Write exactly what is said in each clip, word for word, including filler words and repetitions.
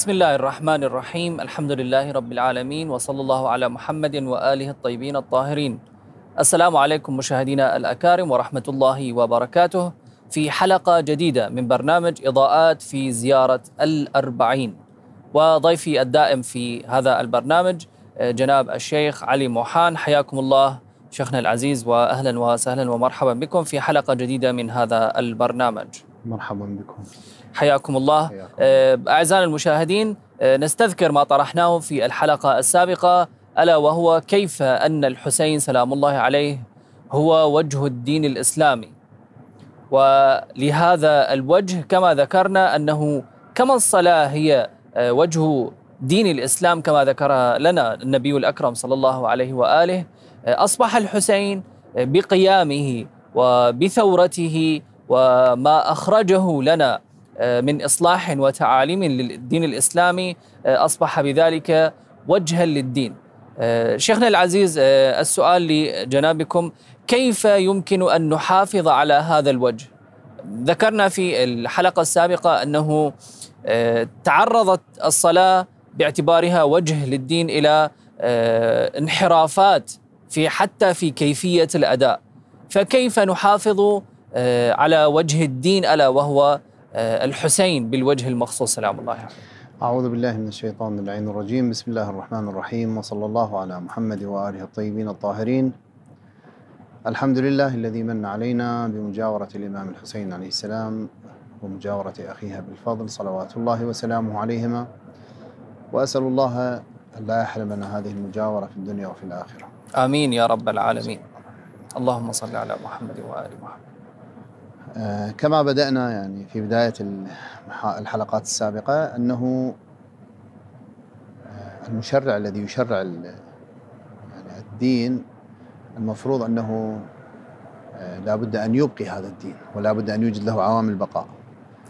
بسم الله الرحمن الرحيم. الحمد لله رب العالمين، وصلى الله على محمد وآله الطيبين الطاهرين. السلام عليكم مشاهدينا الأكارم ورحمة الله وبركاته، في حلقة جديدة من برنامج إضاءات في زيارة الأربعين، وضيفي الدائم في هذا البرنامج جناب الشيخ علي موحان. حياكم الله شيخنا العزيز، وأهلا وسهلا ومرحبا بكم في حلقة جديدة من هذا البرنامج. مرحبا بكم، حياكم الله. أعزائي المشاهدين، نستذكر ما طرحناه في الحلقة السابقة، ألا وهو كيف أن الحسين سلام الله عليه هو وجه الدين الإسلامي، ولهذا الوجه كما ذكرنا أنه كما الصلاة هي وجه دين الإسلام كما ذكرها لنا النبي الأكرم صلى الله عليه وآله، أصبح الحسين بقيامه وبثورته وما أخرجه لنا من إصلاح وتعاليم للدين الإسلامي أصبح بذلك وجها للدين. شيخنا العزيز، السؤال لجنابكم، كيف يمكن أن نحافظ على هذا الوجه؟ ذكرنا في الحلقة السابقة أنه تعرضت الصلاة باعتبارها وجه للدين إلى انحرافات في حتى في كيفية الأداء، فكيف نحافظ على وجه الدين ألا وهو الحسين بالوجه المخصوص سلام الله عليه؟ أعوذ بالله من الشيطان اللعين الرجيم، بسم الله الرحمن الرحيم، وصلى الله على محمد وآله الطيبين الطاهرين. الحمد لله الذي من علينا بمجاورة الإمام الحسين عليه السلام ومجاورة أخيها بالفضل صلوات الله وسلامه عليهما، وأسأل الله أن لا يحرمنا هذه المجاورة في الدنيا وفي الآخرة، آمين يا رب العالمين. اللهم صل على محمد وآل محمد. آه كما بدأنا يعني في بداية الحلقات السابقة، أنه المشرع الذي يشرع يعني الدين المفروض أنه لا بد أن يبقي هذا الدين، ولا بد أن يوجد له عوامل البقاء،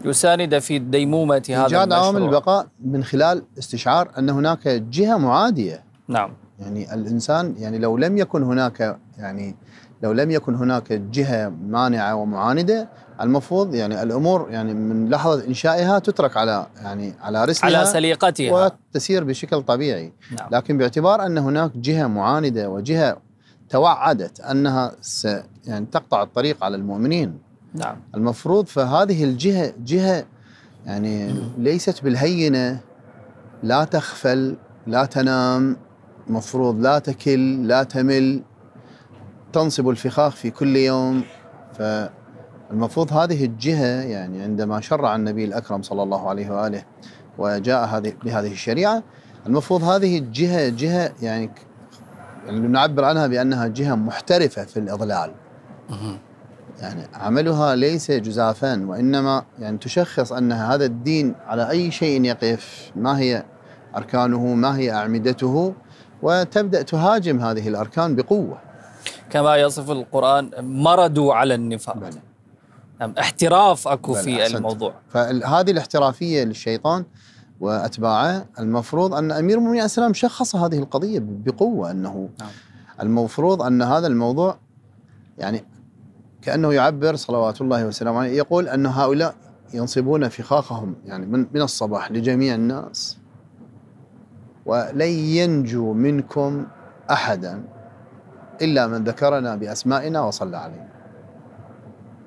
يساند في ديمومة هذا المشروع، إيجاد عوامل البقاء من خلال استشعار أن هناك جهة معادية. نعم، يعني الإنسان يعني لو لم يكن هناك يعني لو لم يكن هناك جهة مانعة ومعاندة، المفروض يعني الأمور يعني من لحظة إنشائها تترك على يعني على رسلها، على سليقتها، وتسير بشكل طبيعي. نعم. لكن باعتبار أن هناك جهة معاندة وجهة توعدت أنها س يعني تقطع الطريق على المؤمنين. نعم. المفروض فهذه الجهة جهة يعني ليست بالهينة، لا تخفل، لا تنام، مفروض لا تكل، لا تمل، تنصب الفخاخ في كل يوم. فالمفروض هذه الجهة يعني عندما شرع النبي الأكرم صلى الله عليه وآله وجاء هذه بهذه الشريعة، المفروض هذه الجهة جهة يعني اللي نعبر عنها بأنها جهة محترفة في الإضلال، يعني عملها ليس جزافا، وإنما يعني تشخص أن هذا الدين على أي شيء يقف، ما هي أركانه، ما هي أعمدته، وتبدأ تهاجم هذه الأركان بقوة. كما يصف القرآن مرضوا على النفاق. بلى. احتراف أكو بلى. في أحسنت. الموضوع، فهذه الاحترافية للشيطان وأتباعه، المفروض أن أمير المؤمنين عليه السلام شخص هذه القضية بقوة، أنه نعم. المفروض أن هذا الموضوع يعني كأنه يعبر صلوات الله وسلامه عليه، يقول أن هؤلاء ينصبون فخاخهم يعني من, من الصباح لجميع الناس، ولن ينجو منكم أحدا إلا من ذكرنا بأسمائنا وصلى علينا.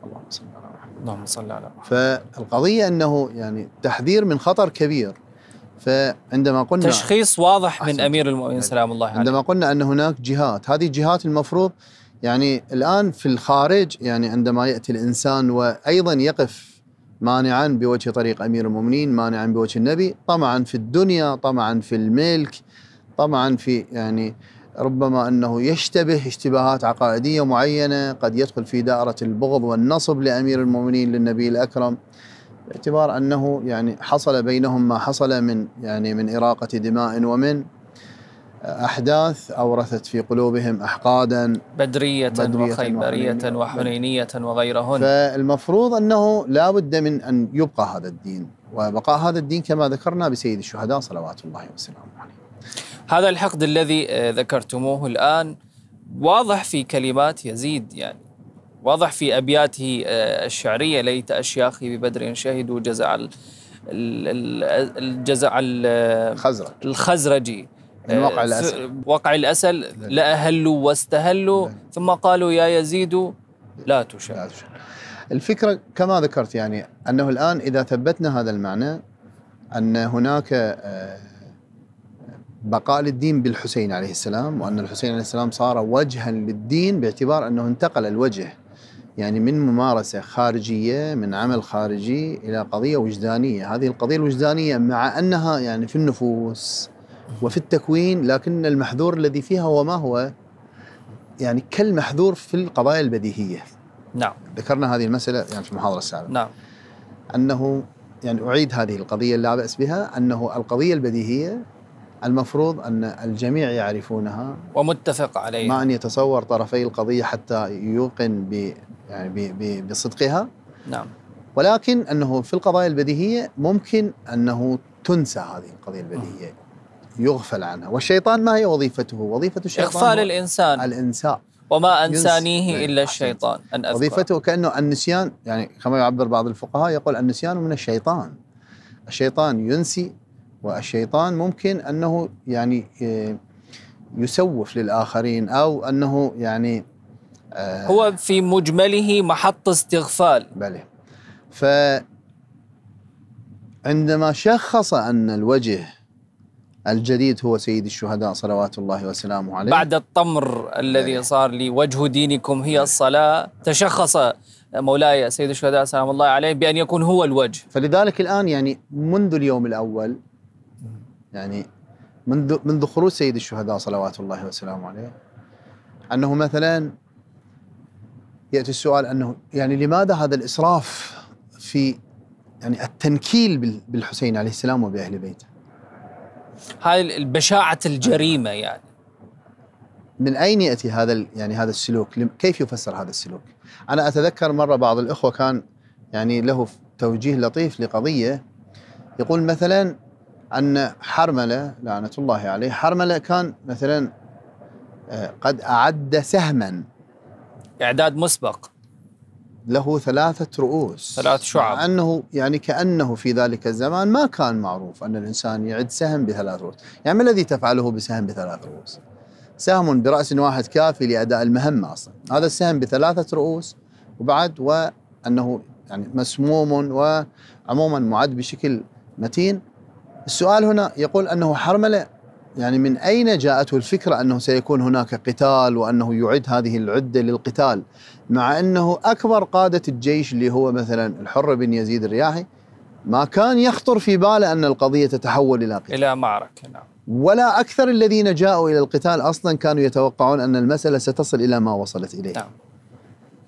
اللهم صل على محمد. اللهم صل على محمد. فالقضية أنه يعني تحذير من خطر كبير، فعندما قلنا تشخيص واضح من أمير المؤمنين سلام الله عليه، عندما قلنا أن هناك جهات، هذه الجهات المفروض يعني الآن في الخارج، يعني عندما يأتي الإنسان وأيضا يقف مانعا بوجه طريق أمير المؤمنين، مانعا بوجه النبي، طمعا في الدنيا، طمعا في الملك، طمعا في يعني ربما أنه يشتبه اشتباهات عقائدية معينة، قد يدخل في دائرة البغض والنصب لأمير المؤمنين للنبي الأكرم، باعتبار أنه يعني حصل بينهم ما حصل من يعني من إراقة دماء ومن أحداث أورثت في قلوبهم أحقادا بدرية, بدرية وخيبرية وحنينية وغيرهن. فالمفروض أنه لا بد من أن يبقى هذا الدين، وبقاء هذا الدين كما ذكرنا بسيد الشهداء صلوات الله وسلامه عليه. هذا الحقد الذي ذكرتموه الآن واضح في كلمات يزيد، يعني واضح في أبياته الشعرية، ليت أشياخي ببدر شهدوا جزع الجزع الخزرج الخزرجي من وقع الأسل وقع الأسل لأهلوا واستهلوا ثم قالوا يا يزيد لا تشاء. الفكرة كما ذكرت يعني أنه الآن إذا ثبتنا هذا المعنى أن هناك بقاء للدين بالحسين عليه السلام، وأن الحسين عليه السلام صار وجها للدين باعتبار أنه انتقل الوجه يعني من ممارسة خارجية من عمل خارجي إلى قضية وجدانية. هذه القضية الوجدانية مع أنها يعني في النفوس وفي التكوين، لكن المحذور الذي فيها هو ما هو يعني كالمحذور في القضايا البديهية. نعم ذكرنا هذه المسألة يعني في المحاضرة السابقة. نعم أنه يعني أعيد هذه القضية لا بأس بها، أنه القضية البديهية المفروض أن الجميع يعرفونها ومتفق عليها، ما أن يتصور طرفي القضية حتى يوقن ب يعني بصدقها. نعم ولكن أنه في القضايا البديهية ممكن أنه تنسى هذه القضية البديهية، يغفل عنها. والشيطان ما هي وظيفته؟ وظيفة الشيطان إغفال الإنسان، الإنساء، وما أنسانيه إلا الشيطان أن أذكر. وظيفته كأنه النسيان، يعني كما يعبر بعض الفقهاء يقول النسيان من الشيطان، الشيطان ينسي، والشيطان ممكن أنه يعني يسوف للآخرين أو أنه يعني آه هو في مجمله محط استغفال. بلى. فعندما شخص أن الوجه الجديد هو سيد الشهداء صلوات الله وسلامه عليه بعد الطمر الذي صار لي، وجه دينكم هي الصلاة، تشخص مولاي سيد الشهداء سلام الله عليه بأن يكون هو الوجه. فلذلك الآن يعني منذ اليوم الأول يعني منذ منذ خروج سيد الشهداء صلوات الله وسلامه عليه أنه مثلا يأتي السؤال أنه يعني لماذا هذا الإسراف في يعني التنكيل بالحسين عليه السلام وبأهل بيته؟ هاي البشاعة الجريمة يعني من أين يأتي هذا يعني هذا السلوك؟ كيف يفسر هذا السلوك؟ أنا أتذكر مرة بعض الإخوة كان يعني له توجيه لطيف لقضية، يقول مثلا أن حرملة لعنة الله عليه، حرملة كان مثلا قد أعد سهما إعداد مسبق له ثلاثة رؤوس ثلاث شعب، مع أنه يعني كأنه في ذلك الزمان ما كان معروف أن الإنسان يعد سهم بثلاث رؤوس. يعني ما الذي تفعله بسهم بثلاث رؤوس؟ سهم برأس واحد كافي لأداء المهمة أصلا، هذا السهم بثلاثة رؤوس وبعد وأنه يعني مسموم وعموما معد بشكل متين. السؤال هنا يقول أنه حرملة يعني من أين جاءته الفكرة أنه سيكون هناك قتال وأنه يعد هذه العدة للقتال، مع أنه أكبر قادة الجيش اللي هو مثلا الحر بن يزيد الرياحي ما كان يخطر في باله أن القضية تتحول إلى قتال إلى معركة. نعم ولا أكثر الذين جاءوا إلى القتال أصلا كانوا يتوقعون أن المسألة ستصل إلى ما وصلت إليه. نعم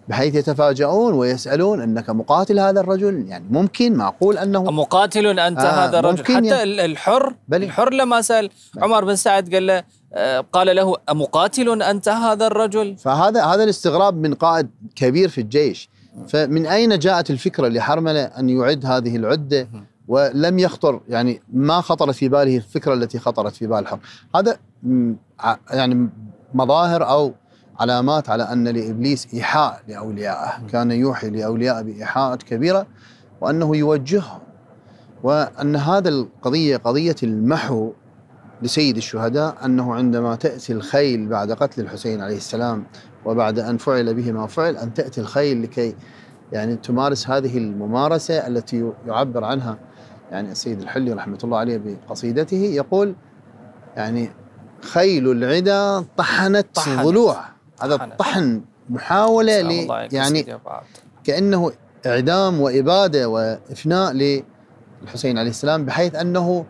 بحيث يتفاجؤون ويسألون أنك مقاتل هذا الرجل؟ يعني ممكن معقول أنه مقاتل أنت آه هذا الرجل؟ حتى يعني الحر بلي. الحر لما سأل بلي. عمر بن سعد قال له آه قال له أمقاتل أنت هذا الرجل؟ فهذا هذا الاستغراب من قائد كبير في الجيش. فمن أين جاءت الفكرة لحرملة أن يعد هذه العدة ولم يخطر يعني ما خطر في باله الفكرة التي خطرت في بال الحر؟ هذا يعني مظاهر أو علامات على أن لإبليس إيحاء لأوليائه، كان يوحي لأوليائه بإيحاءات كبيرة وأنه يوجههم، وأن هذا القضية قضية المحو لسيد الشهداء، أنه عندما تأتي الخيل بعد قتل الحسين عليه السلام وبعد أن فعل به ما فعل أن تأتي الخيل لكي يعني تمارس هذه الممارسة التي يعبر عنها يعني السيد الحلي رحمة الله عليه بقصيدته، يقول يعني خيل العدا طحنت, طحنت. ضلوع. هذا الطحن محاولة لي يعني كأنه إعدام وإبادة وإفناء للحسين عليه السلام، بحيث أنه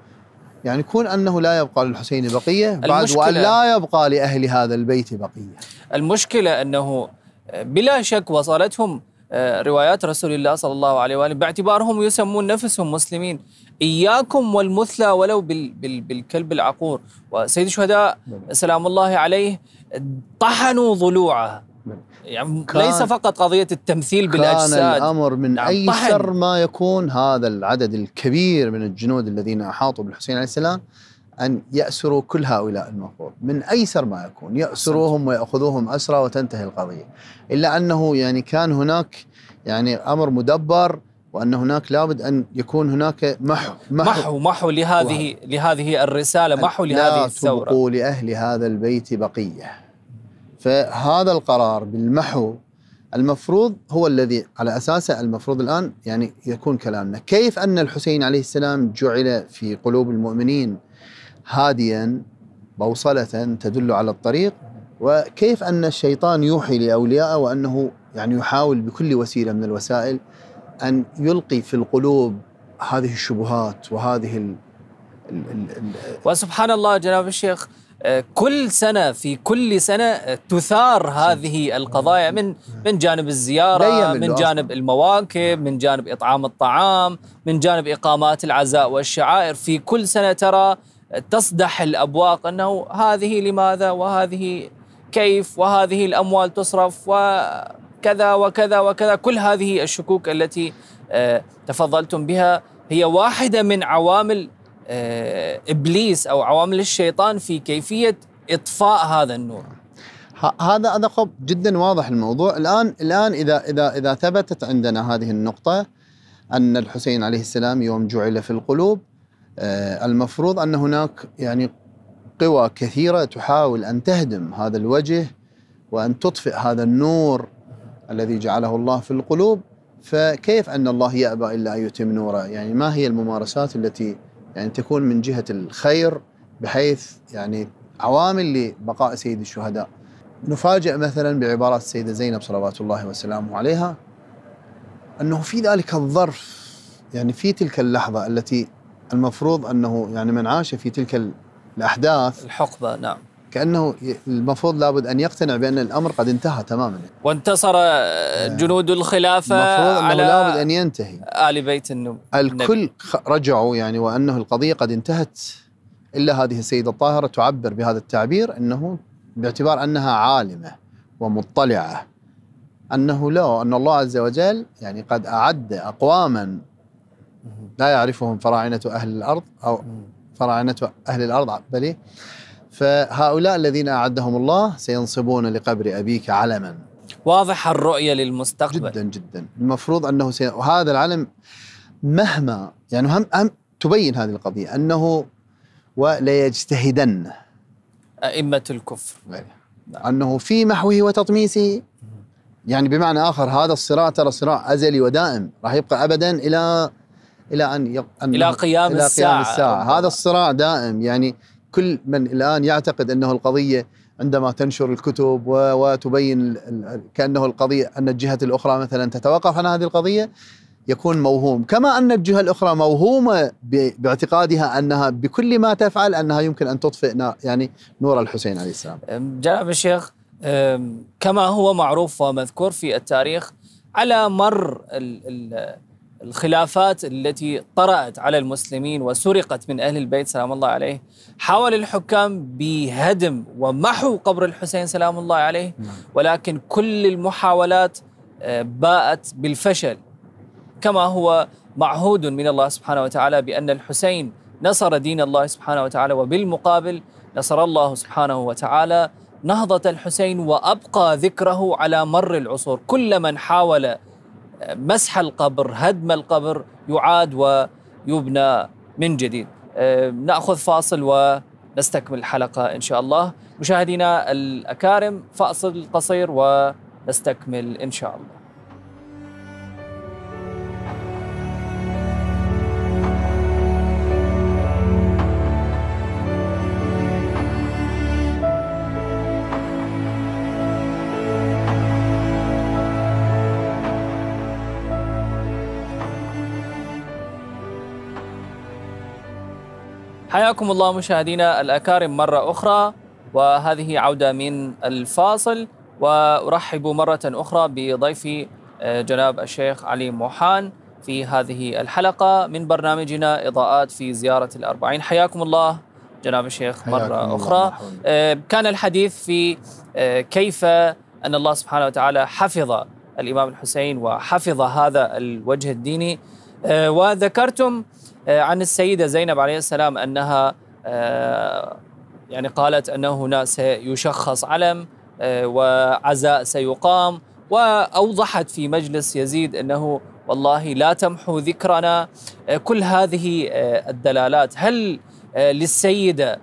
يعني يكون أنه لا يبقى للحسين بقية بعد وأن لا يبقى لأهل هذا البيت بقية. المشكلة أنه بلا شك وصلتهم روايات رسول الله صلى الله عليه وآله باعتبارهم يسمون نفسهم مسلمين، إياكم والمثلى ولو بالكلب العقور. وسيد الشهداء سلام الله عليه طحنوا ضلوعه، يعني ليس فقط قضية التمثيل بالأجساد، كان الأمر من أيسر ما يكون هذا العدد الكبير من الجنود الذين أحاطوا بالحسين عليه السلام أن يأسروا كل هؤلاء المفروض، من أيسر ما يكون يأسروهم ويأخذوهم أسرى وتنتهي القضية، إلا أنه يعني كان هناك يعني أمر مدبر وأن هناك لابد أن يكون هناك محو محو, محو, محو لهذه وهو. لهذه الرسالة، محو لهذه الثورة. لا تبقوا لأهل هذا البيت بقية. فهذا القرار بالمحو المفروض هو الذي على أساسه المفروض الآن يعني يكون كلامنا. كيف أن الحسين عليه السلام جعل في قلوب المؤمنين هادياً بوصلة تدل على الطريق، وكيف أن الشيطان يوحي لأوليائه وأنه يعني يحاول بكل وسيلة من الوسائل أن يلقي في القلوب هذه الشبهات وهذه ال ال ال ال وسبحان الله جناب الشيخ، كل سنة في كل سنة تثار هذه القضايا من من جانب الزيارة، من جانب المواكب، من جانب إطعام الطعام، من جانب إقامات العزاء والشعائر. في كل سنة ترى تصدح الأبواق أنه هذه لماذا، وهذه كيف، وهذه الأموال تصرف، وكذا وكذا وكذا. كل هذه الشكوك التي تفضلتم بها هي واحدة من عوامل إبليس أو عوامل الشيطان في كيفية إطفاء هذا النور. هذا هذا خب جدا واضح الموضوع الآن. الآن إذا إذا إذا ثبتت عندنا هذه النقطة أن الحسين عليه السلام يوم جعل في القلوب، المفروض أن هناك يعني قوى كثيرة تحاول أن تهدم هذا الوجه وأن تطفئ هذا النور الذي جعله الله في القلوب. فكيف أن الله يأبى إلا أن يتم نوره؟ يعني ما هي الممارسات التي يعني تكون من جهة الخير بحيث يعني عوامل لبقاء سيد الشهداء؟ نفاجأ مثلا بعبارات السيدة زينب صلوات الله وسلامه عليها أنه في ذلك الظرف، يعني في تلك اللحظة التي المفروض أنه يعني من عاش في تلك الأحداث الحقبة، نعم، كأنه المفروض لابد أن يقتنع بأن الأمر قد انتهى تماما، وانتصر جنود الخلافة على لابد أن ينتهي آل بيت النبي. الكل رجعوا يعني وأنه القضية قد انتهت، إلا هذه السيدة الطاهرة تعبر بهذا التعبير أنه باعتبار أنها عالمة ومطلعة أنه لا، أن الله عز وجل يعني قد أعد أقواما لا يعرفهم فراعنة أهل الأرض أو فراعنة أهل الأرض، بل فهؤلاء الذين أعدهم الله سينصبون لقبر أبيك علما. واضح الرؤية للمستقبل جدا جدا. المفروض أنه سي... هذا العلم مهما يعني هم... هم تبين هذه القضية أنه وليجتهدن أئمة الكفر أنه في محوه وتطميسه، يعني بمعنى آخر هذا الصراع ترى صراع أزلي ودائم، راح يبقى أبدا إلى إلى أن, يق... أن... إلى قيام إلى الساعة, قيام الساعة. هذا الصراع دائم. يعني كل من الآن يعتقد أنه القضية عندما تنشر الكتب وتبين كأنه القضية أن الجهة الأخرى مثلا تتوقف عن هذه القضية يكون موهوم، كما أن الجهة الأخرى موهومة باعتقادها أنها بكل ما تفعل أنها يمكن أن تطفئ يعني نور الحسين عليه السلام. جناب الشيخ، كما هو معروف ومذكور في التاريخ، على مر الخلافات التي طرأت على المسلمين وسرقت من أهل البيت سلام الله عليه، حاول الحكام بهدم ومحو قبر الحسين سلام الله عليه، ولكن كل المحاولات باءت بالفشل، كما هو معهود من الله سبحانه وتعالى بأن الحسين نصر دين الله سبحانه وتعالى، وبالمقابل نصر الله سبحانه وتعالى نهضة الحسين وأبقى ذكره على مر العصور. كل من حاول مسح القبر، هدم القبر، يعاد ويبنى من جديد. نأخذ فاصل ونستكمل الحلقة إن شاء الله. مشاهدينا الأكارم، فاصل قصير ونستكمل إن شاء الله. حياكم الله مشاهدينا الأكارم مرة أخرى، وهذه عودة من الفاصل، وأرحب مرة أخرى بضيفي جناب الشيخ علي موحان في هذه الحلقة من برنامجنا إضاءات في زيارة الأربعين. حياكم الله جناب الشيخ مرة أخرى. كان الحديث في كيف أن الله سبحانه وتعالى حفظ الإمام الحسين وحفظ هذا الوجه الديني، وذكرتم عن السيدة زينب عليه السلام أنها يعني قالت أنه هنا سيشخص علم وعزاء سيقام، وأوضحت في مجلس يزيد أنه والله لا تمحو ذكرنا، كل هذه الدلالات. هل للسيدة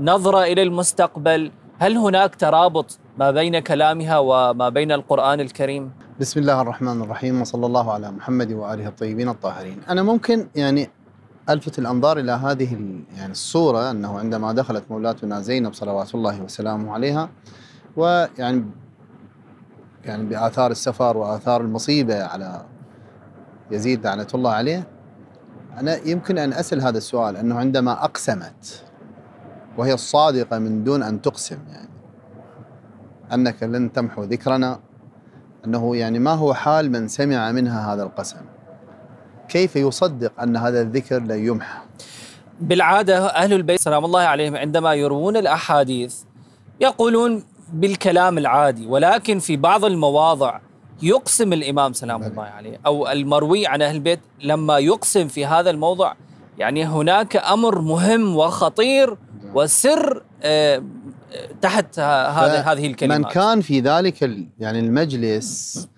نظرة إلى المستقبل؟ هل هناك ترابط ما بين كلامها وما بين القرآن الكريم؟ بسم الله الرحمن الرحيم، وصلى الله على محمد وآله الطيبين الطاهرين. أنا ممكن يعني ألفت الأنظار إلى هذه يعني الصورة، أنه عندما دخلت مولاتنا زينب صلوات الله وسلامه عليها، ويعني يعني بآثار السفر وآثار المصيبة على يزيد لعنة الله عليه، أنا يمكن أن أسأل هذا السؤال، أنه عندما أقسمت وهي الصادقة من دون أن تقسم، يعني أنك لن تمحو ذكرنا، أنه يعني ما هو حال من سمع منها هذا القسم؟ كيف يصدق أن هذا الذكر لا يمحى؟ بالعادة أهل البيت سلام الله عليهم عندما يروون الأحاديث يقولون بالكلام العادي، ولكن في بعض المواضع يقسم الإمام سلام الله عليه أو المروي عن أهل البيت، لما يقسم في هذا الموضع يعني هناك أمر مهم وخطير وسر تحت هذا هذه الكلمات. من كان في ذلك يعني المجلس،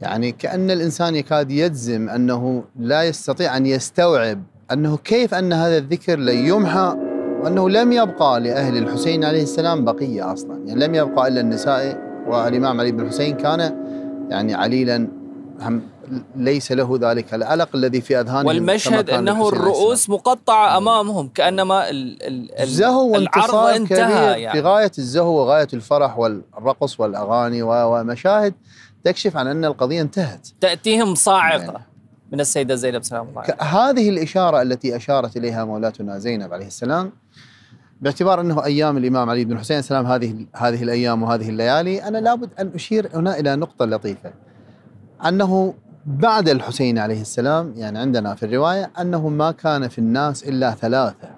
يعني كأن الإنسان يكاد يجزم أنه لا يستطيع أن يستوعب أنه كيف أن هذا الذكر لا يمحى، وأنه لم يبقى لأهل الحسين عليه السلام بقية أصلا، يعني لم يبقى إلا النساء. والإمام علي بن الحسين كان يعني عليلا هم ليس له ذلك الألق الذي في أذهانهم، والمشهد أنه الرؤوس مقطعة أمامهم كأنما الزهو والعرض انتهى، يعني في غاية الزهو وغاية الفرح والرقص والأغاني ومشاهد تكشف عن أن القضية انتهت. تأتيهم صاعقة يعني من السيدة زينب سلام الله عليها. هذه الإشارة التي أشارت إليها مولاتنا زينب عليه السلام، باعتبار أنه أيام الإمام علي بن الحسين السلام هذه هذه الأيام وهذه الليالي، أنا لابد أن أشير هنا إلى نقطة لطيفة، أنه بعد الحسين عليه السلام يعني عندنا في الرواية أنه ما كان في الناس إلا ثلاثة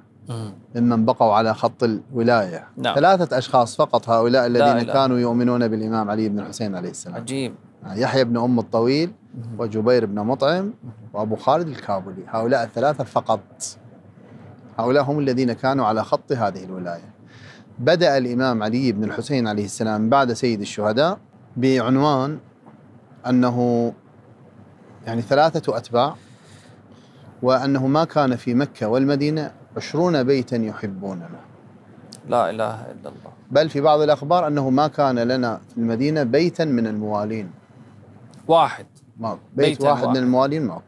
ممن بقوا على خط الولاية. نعم. ثلاثة أشخاص فقط هؤلاء الذين كانوا يؤمنون بالإمام علي بن الحسين عليه السلام. عجيب. يحيى بن ام الطويل وجبير بن مطعم وأبو خالد الكابولي، هؤلاء الثلاثة فقط، هؤلاء هم الذين كانوا على خط هذه الولاية. بدأ الإمام علي بن الحسين عليه السلام بعد سيد الشهداء بعنوان أنه يعني ثلاثة أتباع، وأنه ما كان في مكة والمدينة عشرون بيتا يحبوننا. لا إله إلا الله. بل في بعض الأخبار أنه ما كان لنا في المدينة بيتا من الموالين. واحد. ماكو. بيت واحد, واحد من الموالين ماكو.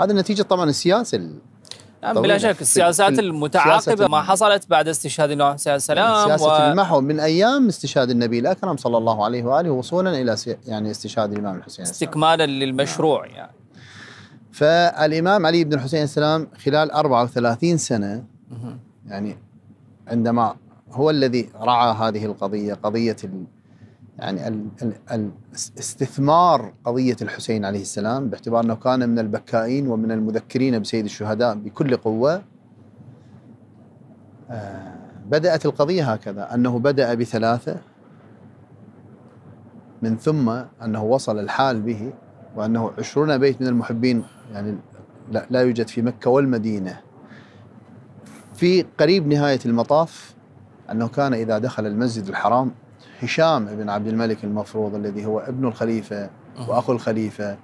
هذا نتيجة طبعا السياسة. نعم بلا شك السياسات المتعاقبة ما حصلت بعد استشهاد النبي عليه السلام. سياسة و... المحو من أيام استشهاد النبي الأكرم صلى الله عليه وآله، وصولا إلى سي... يعني استشهاد الإمام الحسين. استكمالا للمشروع يعني. فالإمام علي بن الحسين السلام خلال أربع وثلاثين سنة يعني عندما هو الذي رعى هذه القضية، قضية ال... يعني ال... ال... ال... استثمار قضية الحسين عليه السلام، باعتبار أنه كان من البكائين ومن المذكرين بسيد الشهداء بكل قوة. آه بدأت القضية هكذا، أنه بدأ بثلاثة، من ثم أنه وصل الحال به، وأنه عشرون بيت من المحبين يعني لا, لا يوجد في مكة والمدينة. في قريب نهاية المطاف أنه كان إذا دخل المسجد الحرام، هشام ابن عبد الملك المفروض الذي هو ابن الخليفة وأخو الخليفة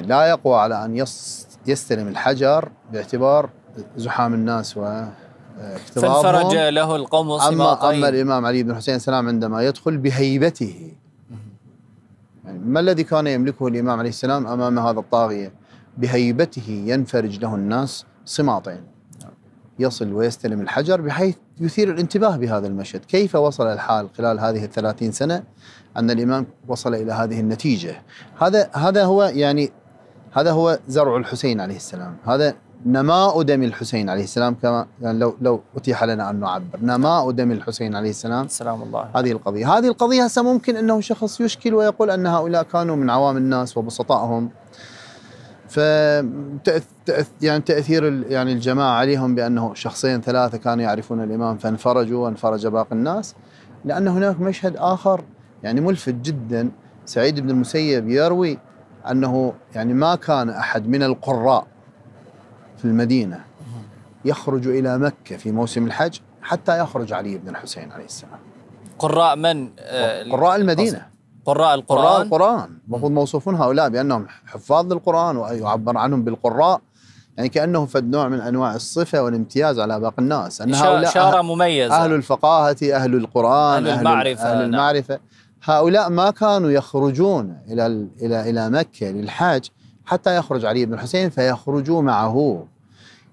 لا يقوى على أن يستلم الحجر باعتبار زحام الناس واكتظاظهم، فانفرج له القوم والسماقين. أما الإمام علي بن الحسين السلام عندما يدخل بهيبته، يعني ما الذي كان يملكه الإمام عليه السلام أمام هذا الطاغية؟ بهيبته ينفرج له الناس صماطين، يصل ويستلم الحجر، بحيث يثير الانتباه بهذا المشهد. كيف وصل الحال خلال هذه الثلاثين سنة أن الإمام وصل إلى هذه النتيجة؟ هذا هذا هو يعني هذا هو زرع الحسين عليه السلام، هذا نماء دم الحسين عليه السلام، كما يعني لو لو أتيح لنا أن نعبر، نماء دم الحسين عليه السلام. سلام الله. هذه القضية هذه القضية هسه ممكن أنه شخص يشكل ويقول أن هؤلاء كانوا من عوام الناس وبسطائهم، ف يعني تأثير يعني الجماعة عليهم بأنه شخصين ثلاثة كانوا يعرفون الإمام فانفرجوا وانفرج باقي الناس. لأن هناك مشهد آخر يعني ملفت جدا، سعيد بن المسيب يروي أنه يعني ما كان أحد من القراء في المدينة يخرج إلى مكة في موسم الحج حتى يخرج علي بن الحسين عليه السلام. قراء من؟ قراء المدينة. قراء القرآن. قراء القرآن المفروض موصوفون هؤلاء بأنهم حفاظ للقرآن ويعبر عنهم بالقراء، يعني كأنه فد نوع من أنواع الصفة والامتياز على باقي الناس، أن هؤلاء شارة مميزة، أهل الفقاهة، أهل القرآن، أهل المعرفة, أهل المعرفة. هؤلاء ما كانوا يخرجون إلى, إلى, إلى مكة للحاج حتى يخرج علي بن الحسين، فيخرجوا معه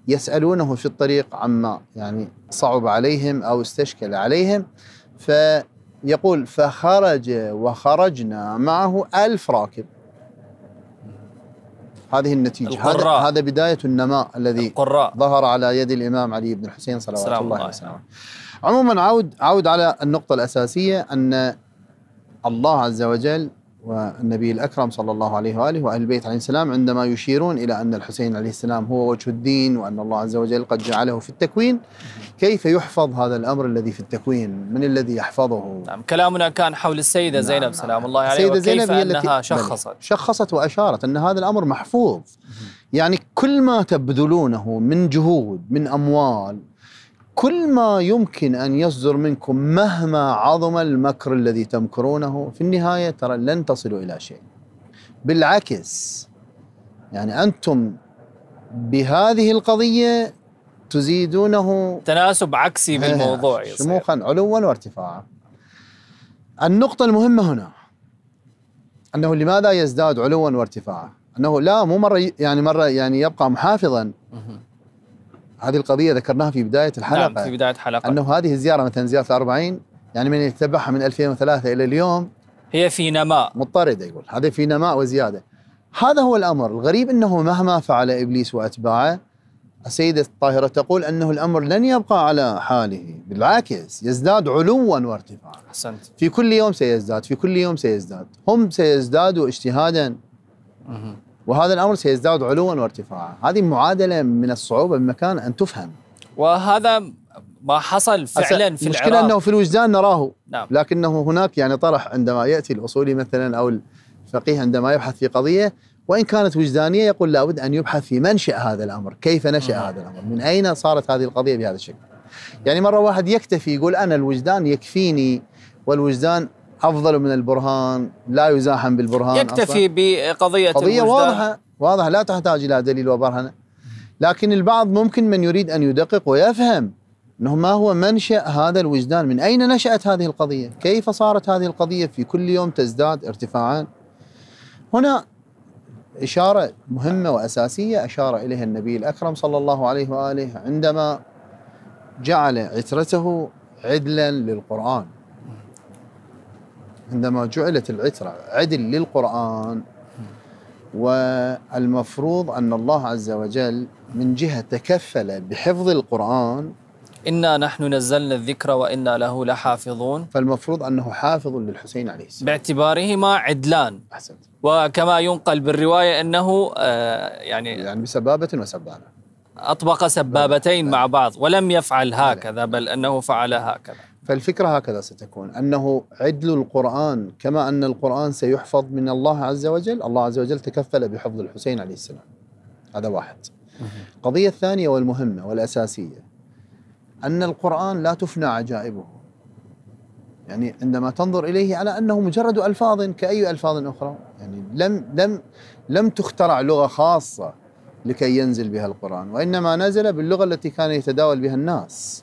يسألونه في الطريق عما يعني صعب عليهم أو استشكل عليهم، فيقول فخرج وخرجنا معه ألف راكب. هذه النتيجة، هذا, هذا بداية النماء الذي القراء. ظهر على يد الإمام علي بن الحسين صلوات الله عليه وسلم. عموما عود, عود على النقطة الأساسية، أن الله عز وجل والنبي الأكرم صلى الله عليه وآله وأهل البيت عليه السلام عندما يشيرون إلى أن الحسين عليه السلام هو وجه الدين وأن الله عز وجل قد جعله في التكوين، كيف يحفظ هذا الأمر الذي في التكوين؟ من الذي يحفظه؟ نعم، كلامنا كان حول السيدة نعم زينب سلام الله عليها، وكيف أنها شخصت شخصت وأشارت أن هذا الأمر محفوظ. يعني كل ما تبذلونه من جهود، من أموال، كل ما يمكن أن يصدر منكم مهما عظم المكر الذي تمكرونه، في النهاية ترى لن تصلوا إلى شيء. بالعكس، يعني أنتم بهذه القضية تزيدونه تناسب عكسي بالموضوع، شموخا علوا وارتفاعا. النقطة المهمة هنا أنه لماذا يزداد علوا وارتفاعا؟ أنه لا مو مرة يعني مرة يعني يبقى محافظا. هذه القضية ذكرناها في بداية الحلقة، نعم في بداية الحلقة، أنه هذه الزيارة مثلا زيارة الأربعين، يعني من يتبعها من ألفين وثلاثة إلى اليوم هي في نماء مضطردة، يقول هذا في نماء وزيادة. هذا هو الأمر الغريب، أنه مهما فعل إبليس وأتباعه، السيدة الطاهرة تقول أنه الأمر لن يبقى على حاله، بالعكس يزداد علوا وارتفاعا. أحسنت، في كل يوم سيزداد، في كل يوم سيزداد، هم سيزدادوا اجتهادا مه. وهذا الأمر سيزداد علوا وارتفاعا. هذه معادلة من الصعوبة بمكان أن تفهم، وهذا ما حصل فعلا في العراق. المشكلة أنه في الوجدان نراه، نعم. لكنه هناك يعني طرح عندما يأتي الأصولي مثلا أو الفقيه عندما يبحث في قضية وإن كانت وجدانية، يقول لابد أن يبحث في منشأ هذا الأمر، كيف نشأ مم. هذا الأمر، من أين صارت هذه القضية بهذا الشكل. يعني مرة واحد يكتفي يقول أنا الوجدان يكفيني، والوجدان أفضل من البرهان، لا يزاحم بالبرهان، يكتفي بقضية قضية واضحة واضحة لا تحتاج إلى دليل وبرهنة. لكن البعض ممكن من يريد أن يدقق ويفهم أنه ما هو منشأ هذا الوجدان، من أين نشأت هذه القضية، كيف صارت هذه القضية في كل يوم تزداد ارتفاعا. هنا إشارة مهمة وأساسية أشار إليها النبي الأكرم صلى الله عليه وآله عندما جعل عترته عدلا للقرآن. عندما جعلت العترة عدل للقرآن، والمفروض أن الله عز وجل من جهة تكفل بحفظ القرآن، إنا نحن نزلنا الذكر وإنا له لحافظون، فالمفروض أنه حافظ للحسين عليه السلام باعتبارهما عدلان. أحسنت. وكما ينقل بالرواية أنه آه يعني يعني بسبابة وسبانة، أطبق سبابتين مع بعض، ولم يفعل هكذا بل أنه فعل هكذا. فالفكرة هكذا ستكون، أنه عدل القرآن كما أن القرآن سيحفظ من الله عز وجل، الله عز وجل تكفل بحفظ الحسين عليه السلام. هذا واحد. القضية الثانية والمهمة والأساسية، أن القرآن لا تفنى عجائبه، يعني عندما تنظر إليه على أنه مجرد ألفاظ كأي ألفاظ أخرى، يعني لم لم لم تخترع لغة خاصة لكي ينزل بها القرآن، وإنما نزل باللغة التي كان يتداول بها الناس.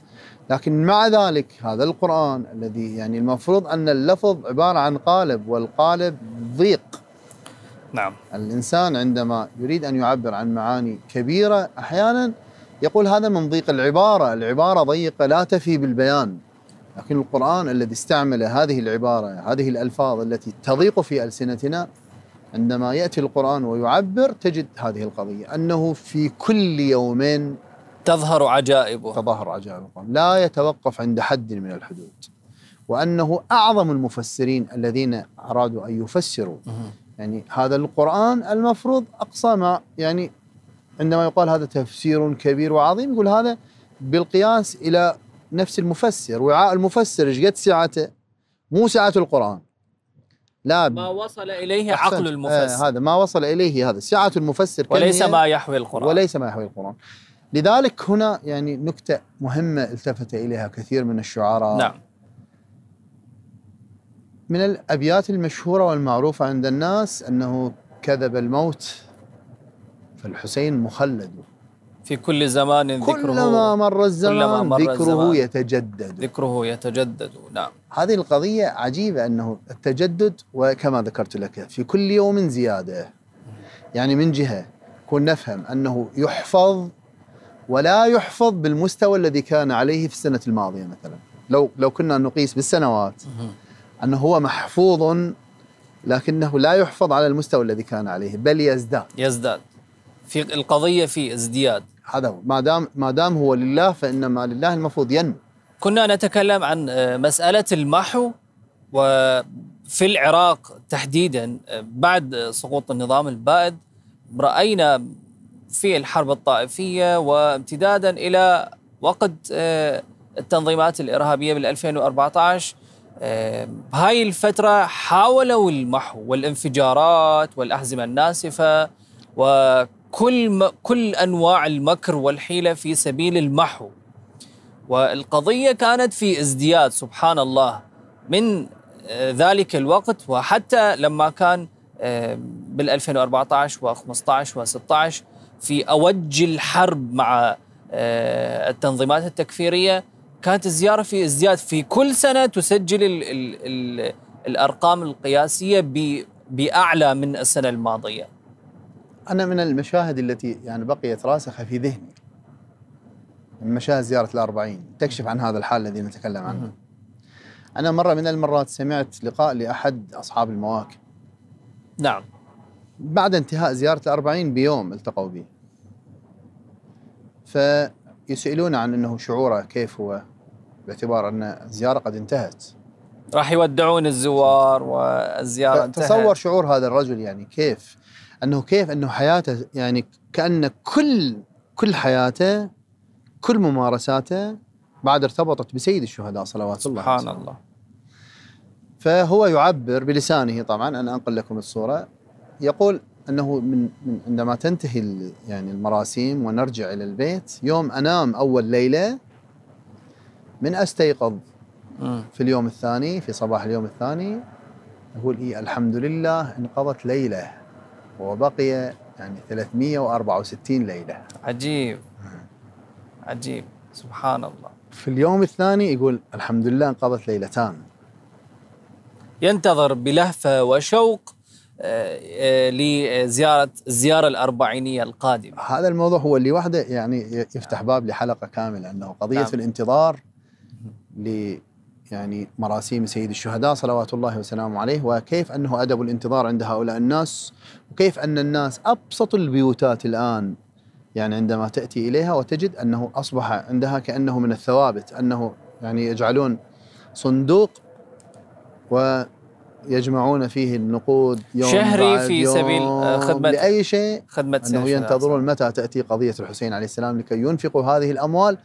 لكن مع ذلك هذا القرآن الذي يعني المفروض أن اللفظ عبارة عن قالب، والقالب ضيق. نعم، الإنسان عندما يريد أن يعبر عن معاني كبيرة أحيانا يقول هذا من ضيق العبارة، العبارة ضيقة لا تفي بالبيان. لكن القرآن الذي استعمل هذه العبارة، هذه الألفاظ التي تضيق في ألسنتنا، عندما يأتي القرآن ويعبر تجد هذه القضية، أنه في كل يومين تظهر عجائبه، تظهر عجائبه، لا يتوقف عند حد من الحدود، وأنه أعظم المفسرين الذين أرادوا أن يفسروا يعني هذا القرآن. المفروض أقصى ما يعني عندما يقال هذا تفسير كبير وعظيم، يقول هذا بالقياس إلى نفس المفسر، وعاء المفسر إيش قد سعته، مو سعة القرآن، لا ما وصل إليه عقل المفسر. آه هذا ما وصل إليه، هذا سعة المفسر، وليس ما يحوي القرآن، وليس ما يحوي القرآن. لذلك هنا يعني نكتة مهمة التفت إليها كثير من الشعراء. نعم. من الأبيات المشهورة والمعروفة عند الناس أنه كذب الموت فالحسين مخلد. في كل زمان ذكره، كلما مر الزمان كلما مر ذكره يتجدد، ذكره يتجدد. نعم، هذه القضية عجيبة أنه التجدد، وكما ذكرت لك في كل يوم زيادة. يعني من جهة كنا نفهم أنه يحفظ ولا يحفظ بالمستوى الذي كان عليه في السنة الماضية مثلا، لو لو كنا نقيس بالسنوات أنه هو محفوظ لكنه لا يحفظ على المستوى الذي كان عليه، بل يزداد يزداد في القضية، في ازدياد. هذا هو، ما دام ما دام هو لله فإنما لله المفروض ينمو. كنا نتكلم عن مسألة المحو، وفي العراق تحديدا بعد سقوط النظام البائد رأينا في الحرب الطائفية وامتدادا إلى وقت التنظيمات الإرهابية بال ألفين وأربعة عشر، بهاي الفترة حاولوا المحو، والانفجارات والأحزمة الناسفة وكل كل أنواع المكر والحيلة في سبيل المحو، والقضية كانت في ازدياد سبحان الله من ذلك الوقت. وحتى لما كان بال ألفين وأربعة عشر و15 و16 في أوج الحرب مع التنظيمات التكفيرية كانت الزيارة في ازدياد، في كل سنة تسجل ال ال ال الأرقام القياسية بأعلى من السنة الماضية. أنا من المشاهد التي يعني بقيت راسخة في ذهني مشاهد زيارة الأربعين تكشف عن هذا الحال الذي نتكلم عنه. أنا مرة من المرات سمعت لقاء لأحد أصحاب المواكب. نعم. بعد انتهاء زيارة الأربعين بيوم التقوا بي، فيسألون عن أنه شعوره كيف هو، باعتبار أن الزيارة قد انتهت، راح يودعون الزوار والزيارة انتهت. تصور شعور هذا الرجل، يعني كيف أنه كيف أنه حياته، يعني كأن كل كل حياته كل ممارساته بعد ارتبطت بسيد الشهداء صلوات الله سبحان الله. فهو يعبر بلسانه، طبعا أنا أنقل لكم الصورة، يقول أنه من عندما تنتهي يعني المراسيم ونرجع إلى البيت، يوم أنام أول ليلة من أستيقظ في اليوم الثاني في صباح اليوم الثاني يقول إيه الحمد لله انقضت ليلة وبقي يعني ثلاثمئة وأربعة وستين ليلة. عجيب عجيب سبحان الله. في اليوم الثاني يقول الحمد لله انقضت ليلتان. ينتظر بلهفة وشوق لزيارة الزيارة الأربعينية القادمة. هذا الموضوع هو اللي وحده يعني يفتح باب لحلقة كاملة، أنه قضية نعم. الانتظار ل يعني مراسيم سيد الشهداء صلوات الله وسلامه عليه، وكيف أنه أدب الانتظار عند هؤلاء الناس، وكيف أن الناس أبسط البيوتات الآن يعني عندما تأتي إليها وتجد أنه أصبح عندها كأنه من الثوابت، أنه يعني يجعلون صندوق و يجمعون فيه النقود يوم شهري في يوم سبيل خدمة لأي شيء، خدمة أنه ينتظرون متى تأتي قضية الحسين عليه السلام لكي ينفقوا هذه الأموال،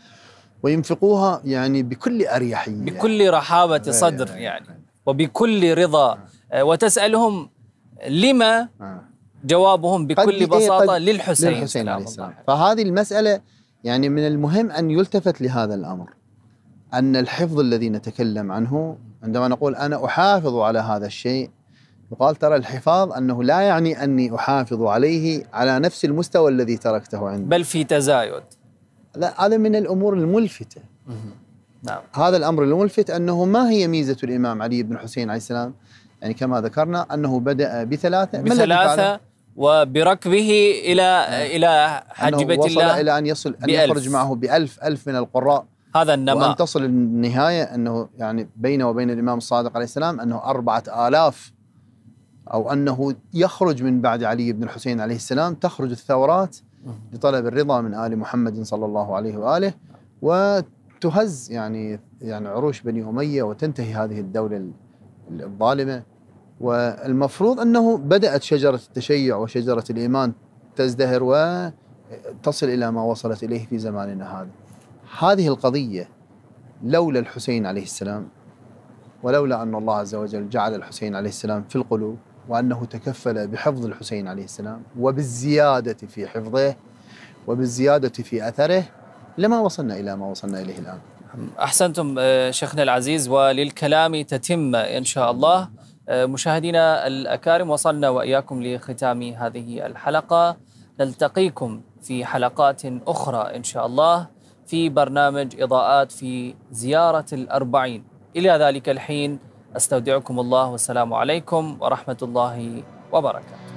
وينفقوها يعني بكل أريحية، بكل رحابة صدر يعني وبكل رضا. وتسألهم لما، جوابهم بكل بساطة للحسين, للحسين عليه السلام. فهذه المسألة يعني من المهم أن يلتفت لهذا الأمر، أن الحفظ الذي نتكلم عنه عندما نقول أنا أحافظ على هذا الشيء، يقال ترى الحفاظ أنه لا يعني أني أحافظ عليه على نفس المستوى الذي تركته عندي، بل في تزايد. لا، هذا من الأمور الملفتة. نعم. هذا الأمر الملفت أنه ما هي ميزة الإمام علي بن الحسين عليه السلام، يعني كما ذكرنا أنه بدأ بثلاثة بثلاثة وبركبه إلى إلى حجبة الله، وصل إلى أن يصل أن يخرج معه بألف ألف من القراء. هذا النماء، وأن تصل النهاية أنه يعني بينه وبين الإمام الصادق عليه السلام أنه أربعة آلاف، أو أنه يخرج من بعد علي بن الحسين عليه السلام تخرج الثورات لطلب الرضا من آل محمد صلى الله عليه وآله، وتهز يعني يعني عروش بني أمية وتنتهي هذه الدولة الظالمة. والمفروض أنه بدأت شجرة التشيع وشجرة الإيمان تزدهر وتصل إلى ما وصلت إليه في زماننا هذا. هذه القضية لولا الحسين عليه السلام، ولولا أن الله عز وجل جعل الحسين عليه السلام في القلوب، وأنه تكفل بحفظ الحسين عليه السلام وبالزيادة في حفظه وبالزيادة في أثره، لما وصلنا إلى ما وصلنا إليه الآن. أحسنتم شيخنا العزيز، وللكلام تتم إن شاء الله. مشاهدينا الأكارم، وصلنا وإياكم لختام هذه الحلقة، نلتقيكم في حلقات أخرى إن شاء الله في برنامج إضاءات في زيارة الأربعين. إلى ذلك الحين أستودعكم الله والسلام عليكم ورحمة الله وبركاته.